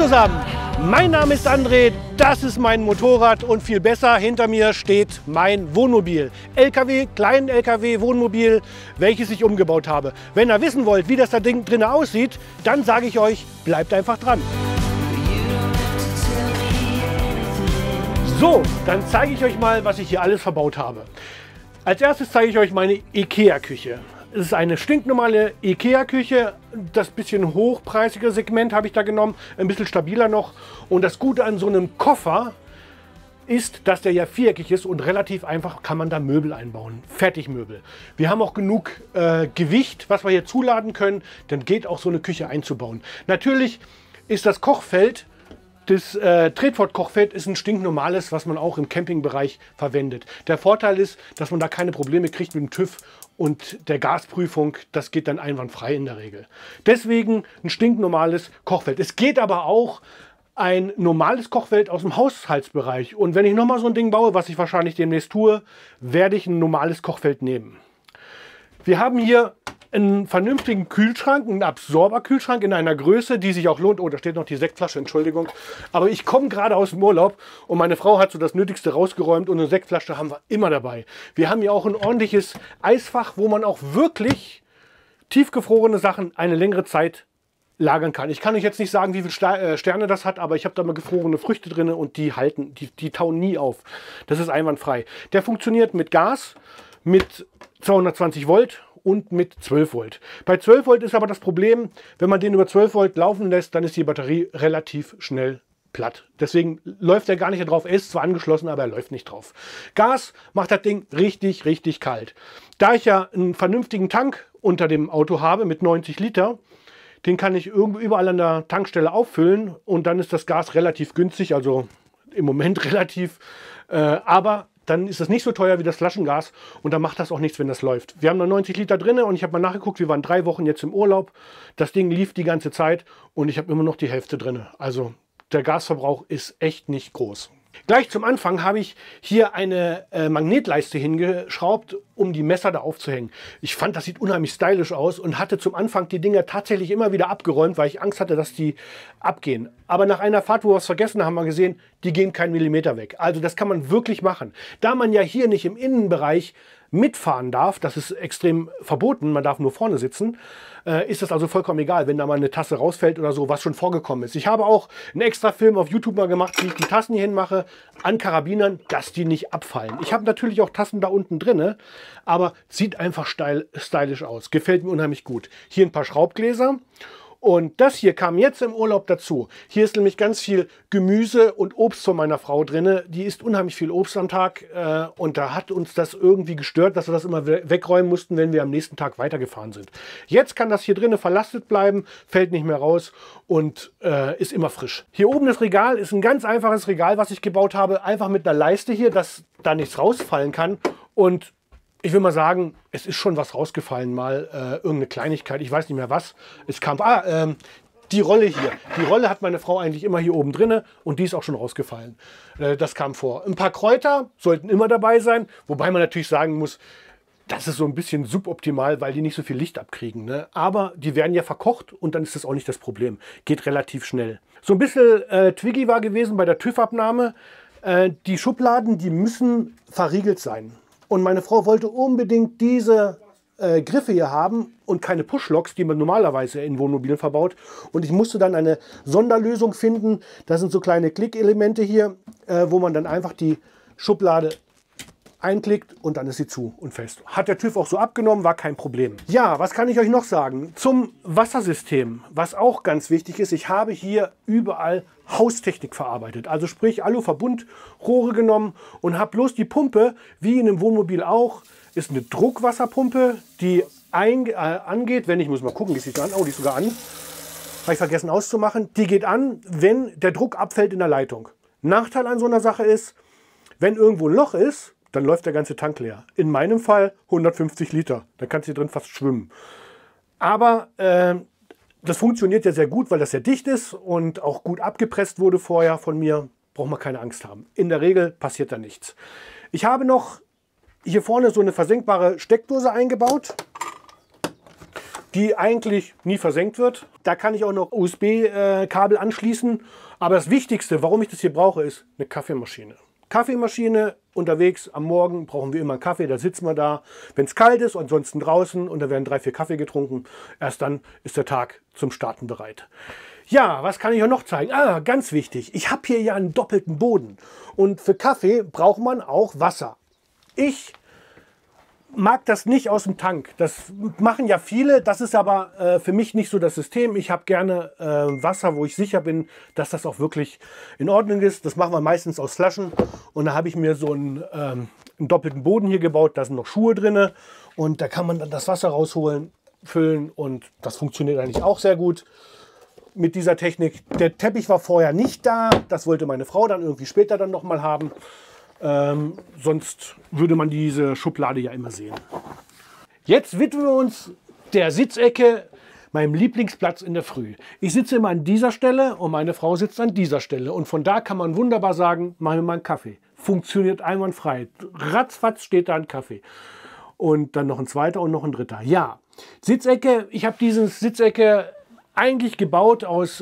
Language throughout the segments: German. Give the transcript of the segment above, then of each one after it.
zusammen, mein Name ist André, das ist mein Motorrad und viel besser, hinter mir steht mein Wohnmobil. LKW, kleinen LKW, Wohnmobil, welches ich umgebaut habe. Wenn ihr wissen wollt, wie das da Ding drin aussieht, dann sage ich euch, bleibt einfach dran. So, dann zeige ich euch mal, was ich hier alles verbaut habe. Als erstes zeige ich euch meine IKEA-Küche. Es ist eine stinknormale IKEA-Küche. Das bisschen hochpreisige Segment habe ich da genommen, ein bisschen stabiler noch. Und das Gute an so einem Koffer ist, dass der ja viereckig ist und relativ einfach kann man da Möbel einbauen, Fertigmöbel. Wir haben auch genug Gewicht, was wir hier zuladen können, dann geht auch so eine Küche einzubauen. Natürlich ist das Kochfeld, das Tretfort-Kochfeld ist ein stinknormales, was man auch im Campingbereich verwendet. Der Vorteil ist, dass man da keine Probleme kriegt mit dem TÜV und der Gasprüfung. Das geht dann einwandfrei in der Regel. Deswegen ein stinknormales Kochfeld. Es geht aber auch ein normales Kochfeld aus dem Haushaltsbereich. Und wenn ich nochmal so ein Ding baue, was ich wahrscheinlich demnächst tue, werde ich ein normales Kochfeld nehmen. Wir haben hier einen vernünftigen Kühlschrank, einen Absorberkühlschrank in einer Größe, die sich auch lohnt. Oh, da steht noch die Sektflasche, Entschuldigung. Aber ich komme gerade aus dem Urlaub und meine Frau hat so das Nötigste rausgeräumt und eine Sektflasche haben wir immer dabei. Wir haben hier auch ein ordentliches Eisfach, wo man auch wirklich tiefgefrorene Sachen eine längere Zeit lagern kann. Ich kann euch jetzt nicht sagen, wie viele Sterne das hat, aber ich habe da mal gefrorene Früchte drin und die halten, die tauen nie auf. Das ist einwandfrei. Der funktioniert mit Gas, mit 220 Volt. Und mit 12 Volt. Bei 12 Volt ist aber das Problem, wenn man den über 12 Volt laufen lässt, dann ist die Batterie relativ schnell platt. Deswegen läuft er gar nicht drauf. Er ist zwar angeschlossen, aber er läuft nicht drauf. Gas macht das Ding richtig, richtig kalt. Da ich ja einen vernünftigen Tank unter dem Auto habe mit 90 Liter, den kann ich überall an der Tankstelle auffüllen und dann ist das Gas relativ günstig, also im Moment relativ, aber dann ist das nicht so teuer wie das Flaschengas und dann macht das auch nichts, wenn das läuft. Wir haben noch 90 Liter drin und ich habe mal nachgeguckt, wir waren 3 Wochen jetzt im Urlaub. Das Ding lief die ganze Zeit und ich habe immer noch die Hälfte drin. Also der Gasverbrauch ist echt nicht groß. Gleich zum Anfang habe ich hier eine Magnetleiste hingeschraubt, um die Messer da aufzuhängen. Ich fand, das sieht unheimlich stylisch aus und hatte zum Anfang die Dinger tatsächlich immer wieder abgeräumt, weil ich Angst hatte, dass die abgehen. Aber nach einer Fahrt, wo wir es vergessen haben, haben wir gesehen, die gehen keinen Millimeter weg. Also das kann man wirklich machen. Da man ja hier nicht im Innenbereich mitfahren darf, das ist extrem verboten, man darf nur vorne sitzen, ist das also vollkommen egal, wenn da mal eine Tasse rausfällt oder so, was schon vorgekommen ist. Ich habe auch einen extra Film auf YouTube mal gemacht, wie ich die Tassen hier hinmache, an Karabinern, dass die nicht abfallen. Ich habe natürlich auch Tassen da unten drin, aber sieht einfach stylisch aus. Gefällt mir unheimlich gut. Hier ein paar Schraubgläser. Und das hier kam jetzt im Urlaub dazu. Hier ist nämlich ganz viel Gemüse und Obst von meiner Frau drin. Die isst unheimlich viel Obst am Tag und da hat uns das irgendwie gestört, dass wir das immer wegräumen mussten, wenn wir am nächsten Tag weitergefahren sind. Jetzt kann das hier drinnen verlastet bleiben, fällt nicht mehr raus und ist immer frisch. Hier oben das Regal ist ein ganz einfaches Regal, was ich gebaut habe. Einfach mit einer Leiste hier, dass da nichts rausfallen kann und ich will mal sagen, es ist schon was rausgefallen, mal irgendeine Kleinigkeit, ich weiß nicht mehr was. Es kam, die Rolle hier. Die Rolle hat meine Frau eigentlich immer hier oben drin und die ist auch schon rausgefallen. Das kam vor. Ein paar Kräuter sollten immer dabei sein, wobei man natürlich sagen muss, das ist so ein bisschen suboptimal, weil die nicht so viel Licht abkriegen. Ne? Aber die werden ja verkocht und dann ist das auch nicht das Problem. Geht relativ schnell. So ein bisschen twiggy war gewesen bei der TÜV-Abnahme. Die Schubladen, die müssen verriegelt sein. Und meine Frau wollte unbedingt diese Griffe hier haben und keine Pushlocks, die man normalerweise in Wohnmobilen verbaut. Und ich musste dann eine Sonderlösung finden. Da sind so kleine Klickelemente hier, wo man dann einfach die Schublade einklickt und dann ist sie zu und fest. Hat der TÜV auch so abgenommen, war kein Problem. Ja, was kann ich euch noch sagen? Zum Wassersystem, was auch ganz wichtig ist, ich habe hier überall Haustechnik verarbeitet. Also sprich Aluverbundrohre genommen und habe bloß die Pumpe, wie in einem Wohnmobil auch, ist eine Druckwasserpumpe, die angeht, wenn ich muss mal gucken, die sieht an, oh, die ist sogar an, habe ich vergessen auszumachen, die geht an, wenn der Druck abfällt in der Leitung. Nachteil an so einer Sache ist, wenn irgendwo ein Loch ist, dann läuft der ganze Tank leer. In meinem Fall 150 Liter. Da kannst du hier drin fast schwimmen. Aber das funktioniert ja sehr gut, weil das sehr dicht ist und auch gut abgepresst wurde vorher von mir. Braucht man keine Angst haben. In der Regel passiert da nichts. Ich habe noch hier vorne so eine versenkbare Steckdose eingebaut. die eigentlich nie versenkt wird. Da kann ich auch noch USB-Kabel anschließen. Aber das Wichtigste, warum ich das hier brauche, ist eine Kaffeemaschine. Kaffeemaschine, unterwegs am Morgen brauchen wir immer einen Kaffee, da sitzen wir da, wenn es kalt ist, ansonsten draußen und da werden 3, 4 Kaffee getrunken. Erst dann ist der Tag zum Starten bereit. Ja, was kann ich euch noch zeigen? Ah, ganz wichtig, ich habe hier ja einen doppelten Boden und für Kaffee braucht man auch Wasser. Ich mag das nicht aus dem Tank, das machen ja viele, das ist aber für mich nicht so das System. Ich habe gerne Wasser, wo ich sicher bin, dass das auch wirklich in Ordnung ist. Das machen wir meistens aus Flaschen und da habe ich mir so einen doppelten Boden hier gebaut, da sind noch Schuhe drin und da kann man dann das Wasser rausholen, füllen und das funktioniert eigentlich auch sehr gut mit dieser Technik. Der Teppich war vorher nicht da, das wollte meine Frau dann irgendwie später dann nochmal haben. Sonst würde man diese Schublade ja immer sehen. Jetzt widmen wir uns der Sitzecke, meinem Lieblingsplatz in der Früh. Ich sitze immer an dieser Stelle und meine Frau sitzt an dieser Stelle. Und von da kann man wunderbar sagen, mach mir mal einen Kaffee. Funktioniert einwandfrei. Ratzfatz steht da ein Kaffee. Und dann noch ein zweiter und noch ein dritter. Ja, Sitzecke, ich habe diese Sitzecke eigentlich gebaut aus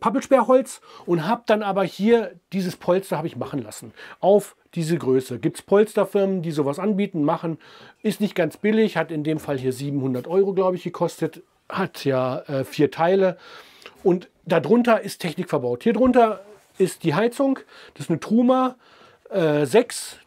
Pappelsperrholz und habe dann aber hier dieses Polster habe ich machen lassen. Auf diese Größe. Gibt es Polsterfirmen, die sowas anbieten, machen. Ist nicht ganz billig, hat in dem Fall hier 700 €, glaube ich, gekostet. Hat ja 4 Teile und darunter ist Technik verbaut. Hier drunter ist die Heizung. Das ist eine Truma 6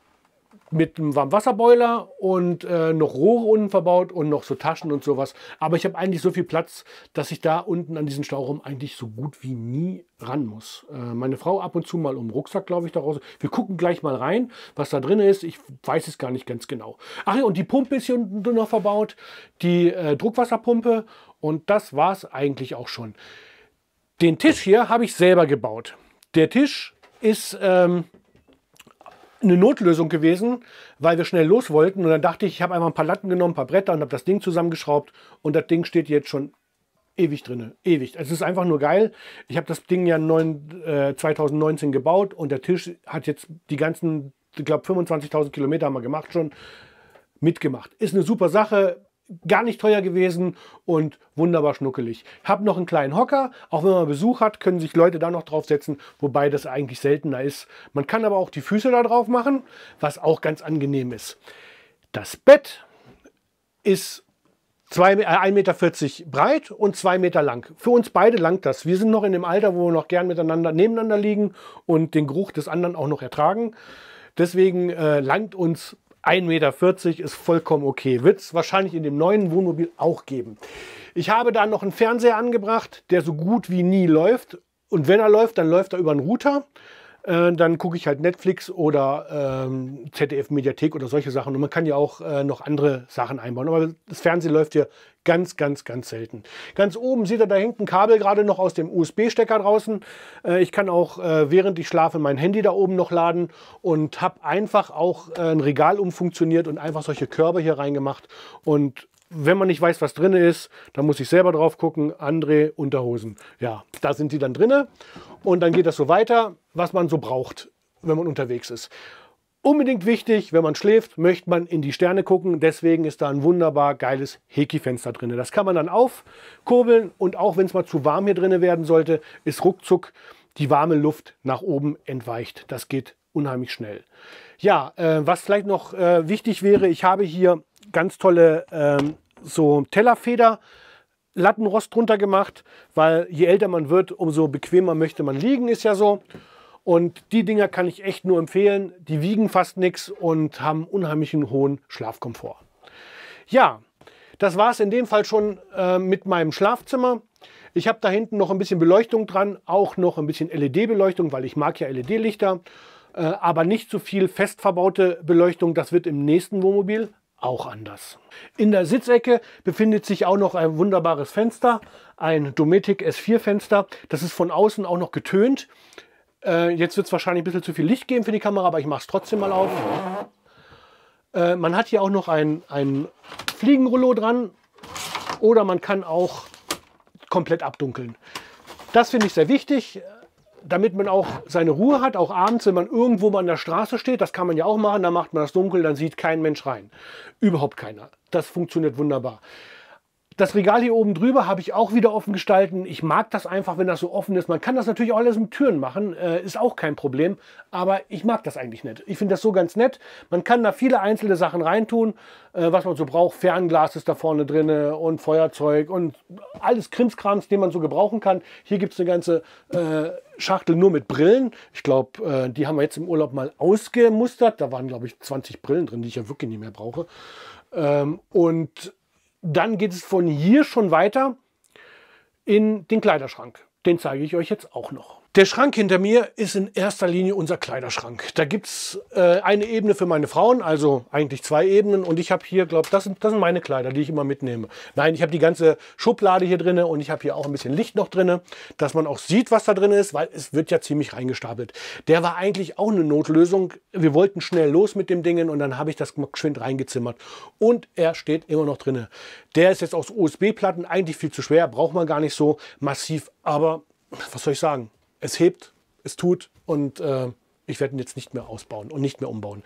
mit einem Warmwasserboiler und noch Rohre unten verbaut und noch so Taschen und sowas. Aber ich habe eigentlich so viel Platz, dass ich da unten an diesen Stauraum eigentlich so gut wie nie ran muss. Meine Frau ab und zu mal um den Rucksack, glaube ich, da raus. Wir gucken gleich mal rein, was da drin ist. Ich weiß es gar nicht ganz genau. Ach ja, und die Pumpe ist hier unten noch verbaut. Die Druckwasserpumpe. Und das war es eigentlich auch schon. Den Tisch hier habe ich selber gebaut. Der Tisch ist eine Notlösung gewesen, weil wir schnell los wollten und dann dachte ich, ich habe einfach ein paar Latten genommen, ein paar Bretter und habe das Ding zusammengeschraubt und das Ding steht jetzt schon ewig drin, ewig. Es ist einfach nur geil. Ich habe das Ding ja 2019 gebaut und der Tisch hat jetzt die ganzen, ich glaube 25.000 Kilometer haben wir gemacht schon, mitgemacht. Ist eine super Sache, gar nicht teuer gewesen und wunderbar schnuckelig. Habe noch einen kleinen Hocker, auch wenn man Besuch hat, können sich Leute da noch draufsetzen, wobei das eigentlich seltener ist. Man kann aber auch die Füße da drauf machen, was auch ganz angenehm ist. Das Bett ist 1,40 Meter breit und 2 Meter lang. Für uns beide langt das. Wir sind noch in dem Alter, wo wir noch gern miteinander nebeneinander liegen und den Geruch des anderen auch noch ertragen. Deswegen langt uns 1,40 Meter ist vollkommen okay. Wird es wahrscheinlich in dem neuen Wohnmobil auch geben. Ich habe da noch einen Fernseher angebracht, der so gut wie nie läuft. Und wenn er läuft, dann läuft er über einen Router. Dann gucke ich halt Netflix oder ZDF-Mediathek oder solche Sachen. Und man kann ja auch noch andere Sachen einbauen. Aber das Fernsehen läuft hier ganz, ganz, ganz selten. Ganz oben seht ihr, da hängt ein Kabel gerade noch aus dem USB-Stecker draußen. Ich kann auch, während ich schlafe, mein Handy da oben noch laden und habe einfach auch ein Regal umfunktioniert und einfach solche Körbe hier reingemacht. Und wenn man nicht weiß, was drin ist, dann muss ich selber drauf gucken. André, Unterhosen. Ja, da sind die dann drin. Und dann geht das so weiter, was man so braucht, wenn man unterwegs ist. Unbedingt wichtig, wenn man schläft, möchte man in die Sterne gucken. Deswegen ist da ein wunderbar geiles Heki-Fenster drin. Das kann man dann aufkurbeln. Und auch wenn es mal zu warm hier drin werden sollte, ist ruckzuck die warme Luft nach oben entweicht. Das geht unheimlich schnell. Ja, was vielleicht noch wichtig wäre, ich habe hier ganz tolle so Tellerfeder, Lattenrost drunter gemacht, weil je älter man wird, umso bequemer möchte man liegen, ist ja so. Und die Dinger kann ich echt nur empfehlen. Die wiegen fast nichts und haben unheimlichen hohen Schlafkomfort. Ja, das war es in dem Fall schon mit meinem Schlafzimmer. Ich habe da hinten noch ein bisschen Beleuchtung dran, auch noch ein bisschen LED-Beleuchtung, weil ich mag ja LED-Lichter, aber nicht so viel fest verbaute Beleuchtung. Das wird im nächsten Wohnmobil auch anders. In der Sitzecke befindet sich auch noch ein wunderbares Fenster, ein Dometic S4 Fenster. Das ist von außen auch noch getönt. Jetzt wird es wahrscheinlich ein bisschen zu viel Licht geben für die Kamera, aber ich mache es trotzdem mal auf. Man hat hier auch noch ein Fliegenrollo dran oder man kann auch komplett abdunkeln. Das finde ich sehr wichtig, damit man auch seine Ruhe hat, auch abends, wenn man irgendwo mal an der Straße steht, das kann man ja auch machen, dann macht man das dunkel, dann sieht kein Mensch rein. Überhaupt keiner. Das funktioniert wunderbar. Das Regal hier oben drüber habe ich auch wieder offen gestalten. Ich mag das einfach, wenn das so offen ist. Man kann das natürlich auch alles mit Türen machen, ist auch kein Problem. Aber ich mag das eigentlich nicht. Ich finde das so ganz nett. Man kann da viele einzelne Sachen reintun, was man so braucht. Fernglas ist da vorne drin und Feuerzeug und alles Krimskrams, den man so gebrauchen kann. Hier gibt es eine ganze Schachtel nur mit Brillen. Ich glaube, die haben wir jetzt im Urlaub mal ausgemustert. Da waren, glaube ich, 20 Brillen drin, die ich ja wirklich nicht mehr brauche. Und dann geht es von hier schon weiter in den Kleiderschrank. Den zeige ich euch jetzt auch noch. Der Schrank hinter mir ist in erster Linie unser Kleiderschrank. Da gibt es eine Ebene für meine Frauen, also eigentlich zwei Ebenen. Und ich habe hier, glaube ich, das sind meine Kleider, die ich immer mitnehme. Nein, ich habe die ganze Schublade hier drin und ich habe hier auch ein bisschen Licht noch drin, dass man auch sieht, was da drin ist, weil es wird ja ziemlich reingestapelt. Der war eigentlich auch eine Notlösung. Wir wollten schnell los mit dem Dingen und dann habe ich das geschwind reingezimmert. Und er steht immer noch drin. Der ist jetzt aus USB-Platten, eigentlich viel zu schwer, braucht man gar nicht so massiv. Aber was soll ich sagen? Es hebt, es tut und ich werde ihn jetzt nicht mehr ausbauen und nicht mehr umbauen.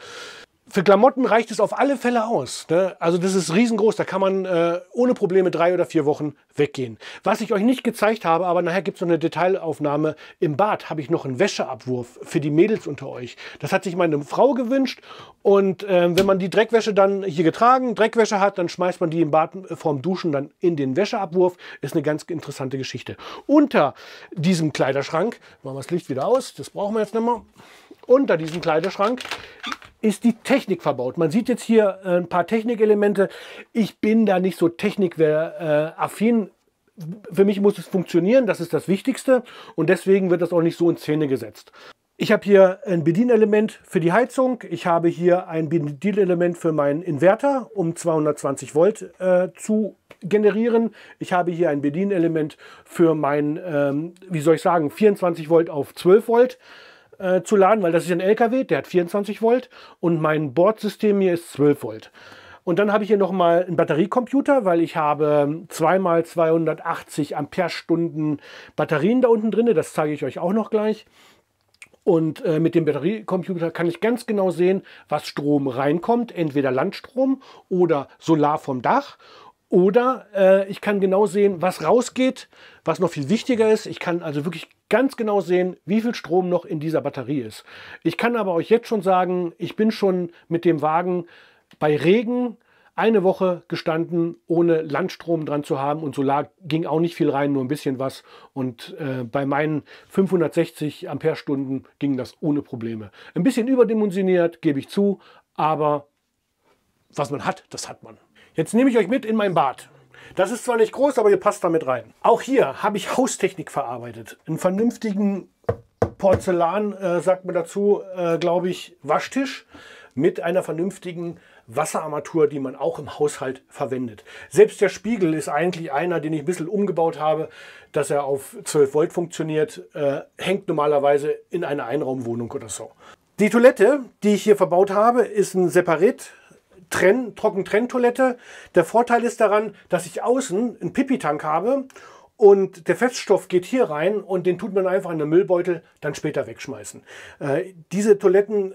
Für Klamotten reicht es auf alle Fälle aus, ne? Also das ist riesengroß, da kann man ohne Probleme 3 oder 4 Wochen weggehen. Was ich euch nicht gezeigt habe, aber nachher gibt es noch eine Detailaufnahme. Im Bad habe ich noch einen Wäscheabwurf für die Mädels unter euch. Das hat sich meine Frau gewünscht und wenn man die Dreckwäsche dann hier getragen, Dreckwäsche hat, dann schmeißt man die im Bad vorm Duschen dann in den Wäscheabwurf. Ist eine ganz interessante Geschichte. Unter diesem Kleiderschrank, machen wir das Licht wieder aus, das brauchen wir jetzt nicht mehr. Unter diesem Kleiderschrank ist die Technik verbaut. Man sieht jetzt hier ein paar Technikelemente. Ich bin da nicht so technikaffin. Für mich muss es funktionieren, das ist das Wichtigste. Und deswegen wird das auch nicht so in Szene gesetzt. Ich habe hier ein Bedienelement für die Heizung. Ich habe hier ein Bedienelement für meinen Inverter, um 220 Volt zu generieren. Ich habe hier ein Bedienelement für mein, 24 Volt auf 12 Volt. Zu laden, weil das ist ein LKW, der hat 24 Volt und mein Bordsystem hier ist 12 Volt. Und dann habe ich hier nochmal einen Batteriecomputer, weil ich habe 2x280 Amperestunden Batterien da unten drin, das zeige ich euch auch noch gleich. Und mit dem Batteriecomputer kann ich ganz genau sehen, was Strom reinkommt, entweder Landstrom oder Solar vom Dach. Oder ich kann genau sehen, was rausgeht, was noch viel wichtiger ist. Ich kann also wirklich ganz genau sehen, wie viel Strom noch in dieser Batterie ist. Ich kann aber euch jetzt schon sagen, ich bin schon mit dem Wagen bei Regen eine Woche gestanden, ohne Landstrom dran zu haben. Und Solar ging auch nicht viel rein, nur ein bisschen was. Und bei meinen 560 Amperestunden ging das ohne Probleme. Ein bisschen überdimensioniert, gebe ich zu, aber was man hat, das hat man. Jetzt nehme ich euch mit in mein Bad. Das ist zwar nicht groß, aber ihr passt damit rein. Auch hier habe ich Haustechnik verarbeitet. Einen vernünftigen Porzellan, sagt man dazu, glaube ich, Waschtisch mit einer vernünftigen Wasserarmatur, die man auch im Haushalt verwendet. Selbst der Spiegel ist eigentlich einer, den ich ein bisschen umgebaut habe, dass er auf 12 Volt funktioniert. Hängt normalerweise in einer Einraumwohnung oder so. Die Toilette, die ich hier verbaut habe, ist ein Separat. Trocken-Trenn-Toilette. Der Vorteil ist daran, dass ich außen einen Pipi-Tank habe und der Feststoff geht hier rein und den tut man einfach in den Müllbeutel, dann später wegschmeißen. Diese Toiletten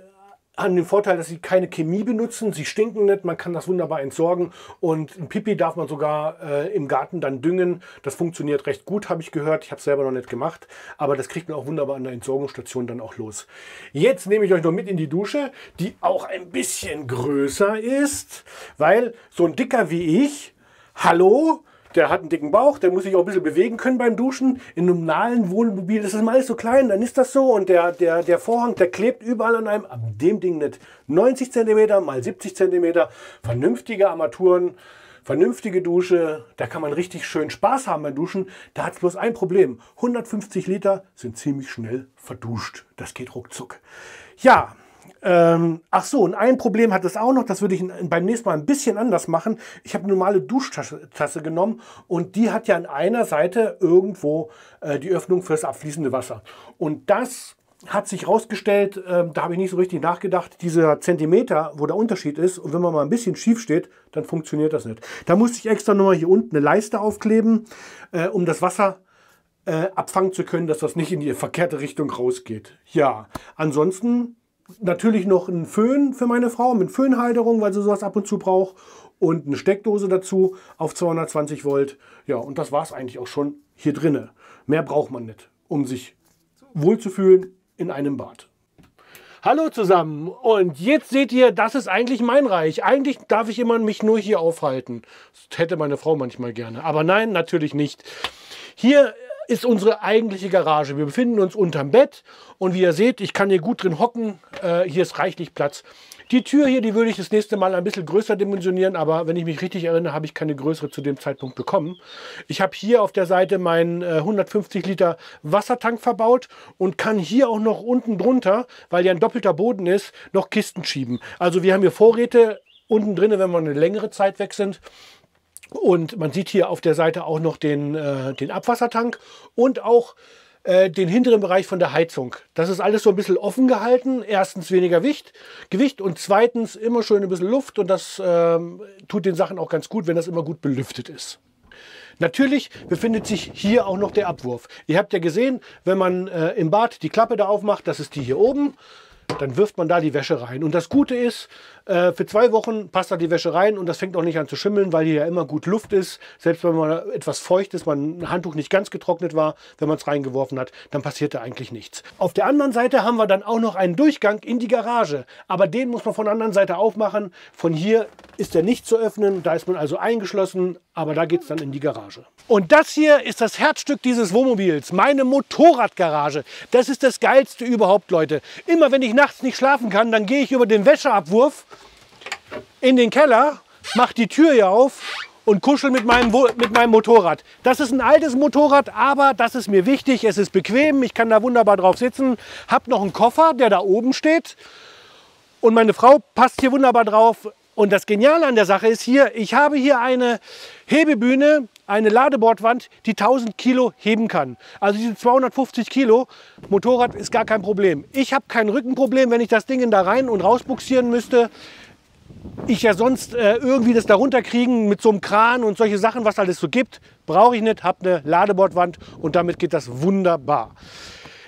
haben den Vorteil, dass sie keine Chemie benutzen, sie stinken nicht, man kann das wunderbar entsorgen und ein Pipi darf man sogar im Garten dann düngen. Das funktioniert recht gut, habe ich gehört, ich habe es selber noch nicht gemacht, aber das kriegt man auch wunderbar an der Entsorgungsstation dann auch los. Jetzt nehme ich euch noch mit in die Dusche, die auch ein bisschen größer ist, weil so ein Dicker wie ich, hallo, der hat einen dicken Bauch, der muss sich auch ein bisschen bewegen können beim Duschen. In einem normalen Wohnmobil ist das mal alles so klein, dann ist das so. Und der Vorhang, der klebt überall an einem. Ab dem Ding nicht. 90 cm mal 70 cm, vernünftige Armaturen, vernünftige Dusche. Da kann man richtig schön Spaß haben beim Duschen. Da hat es bloß ein Problem. 150 Liter sind ziemlich schnell verduscht. Das geht ruckzuck. Ja. Ach so, und ein Problem hat es auch noch, das würde ich beim nächsten Mal ein bisschen anders machen. Ich habe eine normale Duschtasse genommen und die hat ja an einer Seite irgendwo die Öffnung für das abfließende Wasser. Und das hat sich rausgestellt, da habe ich nicht so richtig nachgedacht, dieser Zentimeter, wo der Unterschied ist. Und wenn man mal ein bisschen schief steht, dann funktioniert das nicht. Da musste ich extra nochmal hier unten eine Leiste aufkleben, um das Wasser abfangen zu können, dass das nicht in die verkehrte Richtung rausgeht. Ja, ansonsten natürlich noch einen Föhn für meine Frau mit Föhnhalterung, weil sie sowas ab und zu braucht. Und eine Steckdose dazu auf 220 Volt. Ja, und das war es eigentlich auch schon hier drinne. Mehr braucht man nicht, um sich wohlzufühlen in einem Bad. Hallo zusammen, und jetzt seht ihr, das ist eigentlich mein Reich. Eigentlich darf ich immer mich nur hier aufhalten. Das hätte meine Frau manchmal gerne, aber nein, natürlich nicht. Hier ist unsere eigentliche Garage. Wir befinden uns unterm Bett und wie ihr seht, ich kann hier gut drin hocken. Hier ist reichlich Platz. Die Tür hier, die würde ich das nächste Mal ein bisschen größer dimensionieren, aber wenn ich mich richtig erinnere, habe ich keine größere zu dem Zeitpunkt bekommen. Ich habe hier auf der Seite meinen 150 Liter Wassertank verbaut und kann hier auch noch unten drunter, weil ja ein doppelter Boden ist, noch Kisten schieben. Also wir haben hier Vorräte unten drin, wenn wir eine längere Zeit weg sind. Und man sieht hier auf der Seite auch noch den Abwassertank und auch den hinteren Bereich von der Heizung. Das ist alles so ein bisschen offen gehalten. Erstens weniger Gewicht und zweitens immer schön ein bisschen Luft. Und das tut den Sachen auch ganz gut, wenn das immer gut belüftet ist. Natürlich befindet sich hier auch noch der Abwurf. Ihr habt ja gesehen, wenn man im Bad die Klappe da aufmacht, das ist die hier oben, dann wirft man da die Wäsche rein. Und das Gute ist, für 2 Wochen passt da die Wäsche rein und das fängt auch nicht an zu schimmeln, weil hier ja immer gut Luft ist. Selbst wenn man etwas feucht ist, man ein Handtuch nicht ganz getrocknet war, wenn man es reingeworfen hat, dann passiert da eigentlich nichts. Auf der anderen Seite haben wir dann auch noch einen Durchgang in die Garage. Aber den muss man von der anderen Seite aufmachen. Von hier ist der nicht zu öffnen, da ist man also eingeschlossen, aber da geht es dann in die Garage. Und das hier ist das Herzstück dieses Wohnmobils, meine Motorradgarage. Das ist das Geilste überhaupt, Leute. Immer wenn ich nachts nicht schlafen kann, dann gehe ich über den Wäscheabwurf in den Keller, mache die Tür hier auf und kuschel mit meinem Motorrad. Das ist ein altes Motorrad, aber das ist mir wichtig, es ist bequem, ich kann da wunderbar drauf sitzen, habe noch einen Koffer, der da oben steht und meine Frau passt hier wunderbar drauf. Und das Geniale an der Sache ist hier, ich habe hier eine Hebebühne, eine Ladebordwand, die 1000 Kilo heben kann. Also diese 250 Kilo Motorrad ist gar kein Problem. Ich habe kein Rückenproblem, wenn ich das Ding da rein und raus buxieren müsste. Ich ja sonst irgendwie das da runterkriegen mit so einem Kran und solche Sachen, was alles so gibt, brauche ich nicht. Habe eine Ladebordwand und damit geht das wunderbar.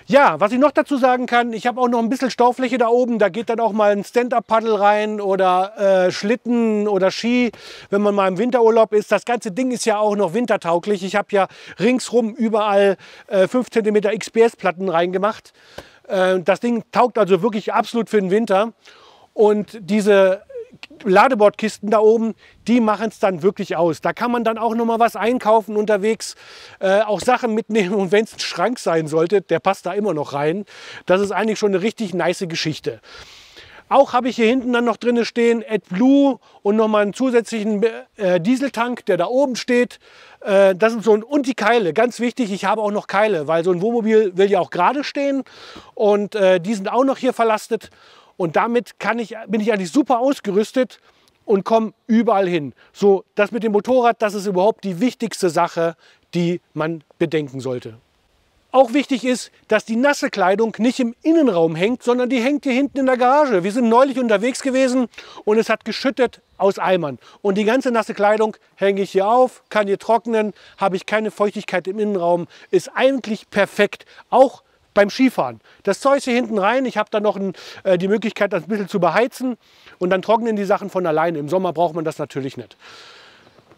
Ja, was ich noch dazu sagen kann, ich habe auch noch ein bisschen Staufläche da oben. Da geht dann auch mal ein Stand-Up-Paddle rein oder Schlitten oder Ski, wenn man mal im Winterurlaub ist. Das ganze Ding ist ja auch noch wintertauglich. Ich habe ja ringsrum überall 5 cm XPS-Platten reingemacht. Das Ding taugt also wirklich absolut für den Winter. Und diese Ladebordkisten da oben, die machen es dann wirklich aus. Da kann man dann auch noch mal was einkaufen unterwegs, auch Sachen mitnehmen und wenn es ein Schrank sein sollte, der passt da immer noch rein. Das ist eigentlich schon eine richtig nice Geschichte. Auch habe ich hier hinten dann noch drin stehen AdBlue und nochmal einen zusätzlichen Dieseltank, der da oben steht. Das sind so und die Keile, ganz wichtig, ich habe auch noch Keile, weil so ein Wohnmobil will ja auch gerade stehen und die sind auch noch hier verlastet. Und damit bin ich eigentlich super ausgerüstet und komme überall hin. So, das mit dem Motorrad, das ist überhaupt die wichtigste Sache, die man bedenken sollte. Auch wichtig ist, dass die nasse Kleidung nicht im Innenraum hängt, sondern die hängt hier hinten in der Garage. Wir sind neulich unterwegs gewesen und es hat geschüttet aus Eimern. Und die ganze nasse Kleidung hänge ich hier auf, kann hier trocknen, habe ich keine Feuchtigkeit im Innenraum, ist eigentlich perfekt. Auch beim Skifahren. Das Zeug hier hinten rein, ich habe da noch die Möglichkeit, das ein bisschen zu beheizen und dann trocknen die Sachen von alleine. Im Sommer braucht man das natürlich nicht.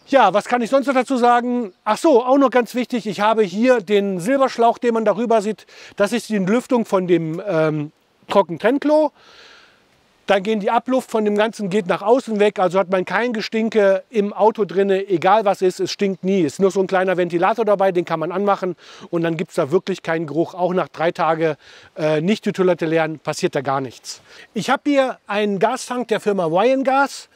Ja, was kann ich sonst noch dazu sagen? Ach so, auch noch ganz wichtig, ich habe hier den Silberschlauch, den man darüber sieht. Das ist die Lüftung von dem Trockentrenntklo. Dann geht die Abluft von dem Ganzen nach außen weg, also hat man kein Gestinke im Auto drinne, egal was ist, es stinkt nie. Es ist nur so ein kleiner Ventilator dabei, den kann man anmachen und dann gibt es da wirklich keinen Geruch. Auch nach 3 Tagen nicht die Toilette leeren, passiert da gar nichts. Ich habe hier einen Gastank der Firma Wayengas,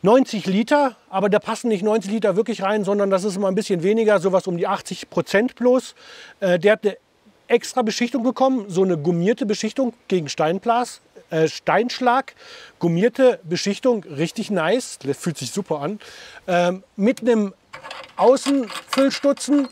90 Liter, aber da passen nicht 90 Liter wirklich rein, sondern das ist immer ein bisschen weniger, sowas um die 80% bloß. Der hat eine extra Beschichtung bekommen, so eine gummierte Beschichtung gegen Steinschlag, gummierte Beschichtung, richtig nice, fühlt sich super an, mit einem Außenfüllstutzen.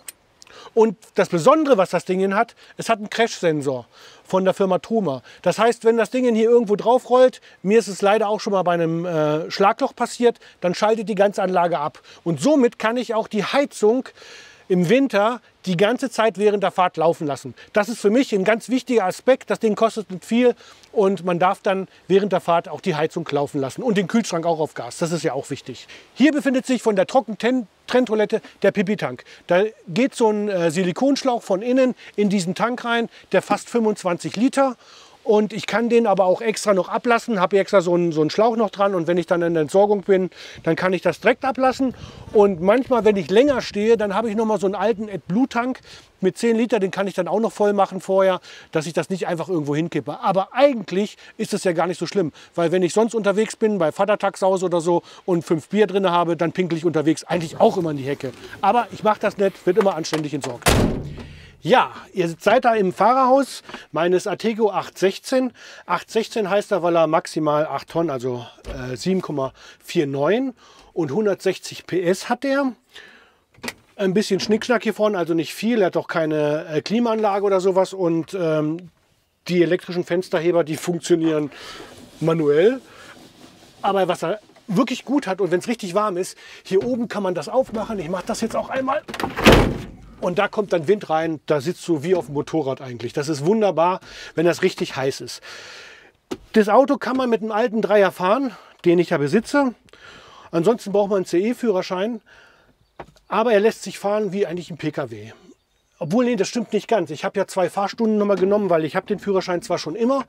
Und das Besondere, was das Ding hat, es hat einen Crash-Sensor von der Firma Truma. Das heißt, wenn das Ding hier irgendwo drauf rollt, mir ist es leider auch schon mal bei einem Schlagloch passiert, dann schaltet die ganze Anlage ab. Und somit kann ich auch die Heizung im Winter die ganze Zeit während der Fahrt laufen lassen. Das ist für mich ein ganz wichtiger Aspekt. Das Ding kostet nicht viel und man darf dann während der Fahrt auch die Heizung laufen lassen und den Kühlschrank auch auf Gas. Das ist ja auch wichtig. Hier befindet sich von der Trockentrenntoilette der Pipi-Tank. Da geht so ein Silikonschlauch von innen in diesen Tank rein, der fast 25 Liter. Und ich kann den aber auch extra noch ablassen, habe hier extra so einen Schlauch noch dran und wenn ich dann in der Entsorgung bin, dann kann ich das direkt ablassen. Und manchmal, wenn ich länger stehe, dann habe ich noch mal so einen alten AdBlue-Tank mit 10 Liter, den kann ich dann auch noch voll machen vorher, dass ich das nicht einfach irgendwo hinkippe. Aber eigentlich ist es ja gar nicht so schlimm, weil wenn ich sonst unterwegs bin, bei Vatertagssause oder so und 5 Bier drin habe, dann pinkel ich unterwegs eigentlich auch immer in die Hecke. Aber ich mache das nicht, wird immer anständig entsorgt. Ja, ihr seid da im Fahrerhaus meines Artego 816. 816 heißt er, weil er maximal 8 Tonnen, also 7,49 und 160 PS hat er. Ein bisschen Schnickschnack hier vorne, also nicht viel. Er hat auch keine Klimaanlage oder sowas und die elektrischen Fensterheber, die funktionieren manuell. Aber was er wirklich gut hat und wenn es richtig warm ist, hier oben kann man das aufmachen. Ich mache das jetzt auch einmal. Und da kommt dann Wind rein, da sitzt du wie auf dem Motorrad eigentlich. Das ist wunderbar, wenn das richtig heiß ist. Das Auto kann man mit einem alten Dreier fahren, den ich ja besitze. Ansonsten braucht man einen CE-Führerschein. Aber er lässt sich fahren wie eigentlich ein PKW. Obwohl, nee, das stimmt nicht ganz. Ich habe ja 2 Fahrstunden nochmal genommen, weil ich habe den Führerschein zwar schon immer,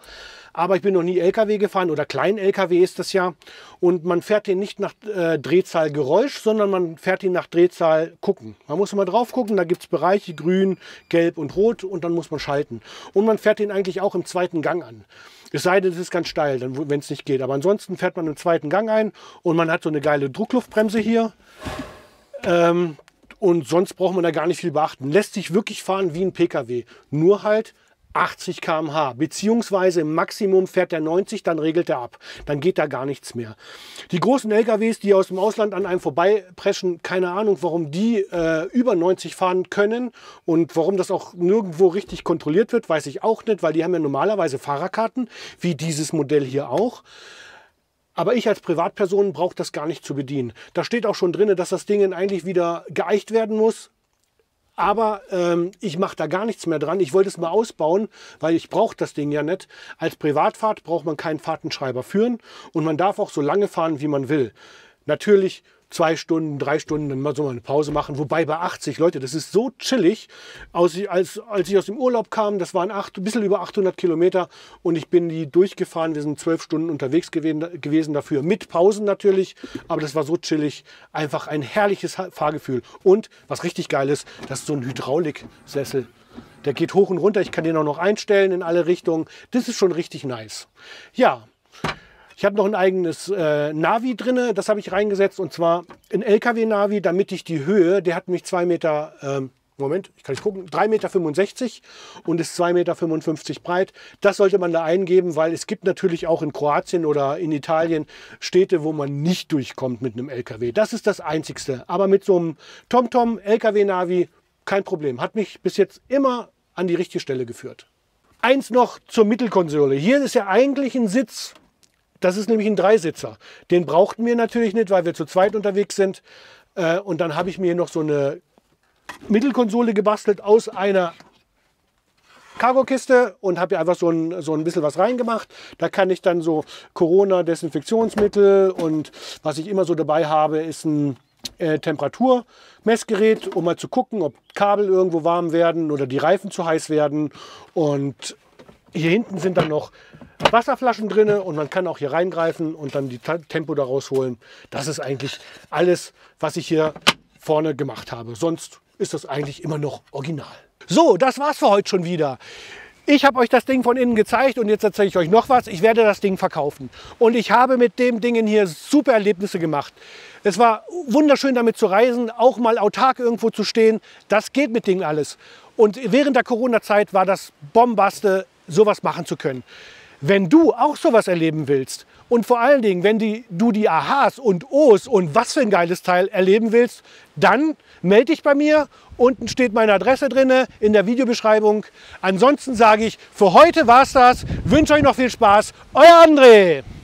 aber ich bin noch nie LKW gefahren oder kleinen LKW ist das ja. Und man fährt den nicht nach Drehzahl Geräusch, sondern man fährt ihn nach Drehzahl gucken. Man muss immer drauf gucken, da gibt es Bereiche grün, gelb und rot und dann muss man schalten. Und man fährt den eigentlich auch im zweiten Gang an. Es sei denn, es ist ganz steil, wenn es nicht geht. Aber ansonsten fährt man im zweiten Gang ein und man hat so eine geile Druckluftbremse hier. Und sonst braucht man da gar nicht viel beachten. Lässt sich wirklich fahren wie ein PKW, nur halt 80 km/h, beziehungsweise im Maximum fährt er 90, dann regelt er ab. Dann geht da gar nichts mehr. Die großen LKWs, die aus dem Ausland an einem vorbeipreschen, keine Ahnung, warum die über 90 fahren können und warum das auch nirgendwo richtig kontrolliert wird, weiß ich auch nicht, weil die haben ja normalerweise Fahrerkarten, wie dieses Modell hier auch. Aber ich als Privatperson brauche das gar nicht zu bedienen. Da steht auch schon drin, dass das Ding eigentlich wieder geeicht werden muss. Aber ich mache da gar nichts mehr dran. Ich wollte es mal ausbauen, weil ich brauche das Ding ja nicht. Als Privatfahrt braucht man keinen Fahrtenschreiber führen. Und man darf auch so lange fahren, wie man will. Natürlich 2 Stunden, 3 Stunden, dann mal so eine Pause machen. Wobei bei 80, Leute, das ist so chillig. Als ich aus dem Urlaub kam, das waren ein bisschen über 800 Kilometer und ich bin die durchgefahren. Wir sind 12 Stunden unterwegs gewesen dafür, mit Pausen natürlich. Aber das war so chillig, einfach ein herrliches Fahrgefühl. Und was richtig geil ist, das ist so ein Hydrauliksessel. Der geht hoch und runter, ich kann den auch noch einstellen in alle Richtungen. Das ist schon richtig nice. Ja. Ich habe noch ein eigenes Navi drin, das habe ich reingesetzt und zwar ein LKW-Navi, damit ich die Höhe, der hat mich 2 Meter, 3,65 Meter und ist 2,55 Meter breit. Das sollte man da eingeben, weil es gibt natürlich auch in Kroatien oder in Italien Städte, wo man nicht durchkommt mit einem LKW. Das ist das Einzigste, aber mit so einem TomTom LKW-Navi kein Problem. Hat mich bis jetzt immer an die richtige Stelle geführt. Eins noch zur Mittelkonsole. Hier ist ja eigentlich ein Sitz. Das ist nämlich ein Dreisitzer. Den brauchten wir natürlich nicht, weil wir zu zweit unterwegs sind. Und dann habe ich mir noch so eine Mittelkonsole gebastelt aus einer Cargokiste und habe hier einfach so ein bisschen was reingemacht. Da kann ich dann so Corona-Desinfektionsmittel und was ich immer so dabei habe, ist ein Temperaturmessgerät, um mal zu gucken, ob Kabel irgendwo warm werden oder die Reifen zu heiß werden. Und hier hinten sind dann noch Wasserflaschen drin und man kann auch hier reingreifen und dann die Tempo daraus holen. Das ist eigentlich alles, was ich hier vorne gemacht habe. Sonst ist das eigentlich immer noch original. So, das war's für heute schon wieder. Ich habe euch das Ding von innen gezeigt und jetzt erzähle ich euch noch was. Ich werde das Ding verkaufen. Und ich habe mit dem Ding hier super Erlebnisse gemacht. Es war wunderschön damit zu reisen, auch mal autark irgendwo zu stehen. Das geht mit Ding alles. Und während der Corona-Zeit war das Bombaste, sowas machen zu können. Wenn du auch sowas erleben willst und vor allen Dingen, wenn du die Ahas und Ohs und was für ein geiles Teil erleben willst, dann melde dich bei mir. Unten steht meine Adresse drin in der Videobeschreibung. Ansonsten sage ich, für heute war's das. Wünsche euch noch viel Spaß. Euer André.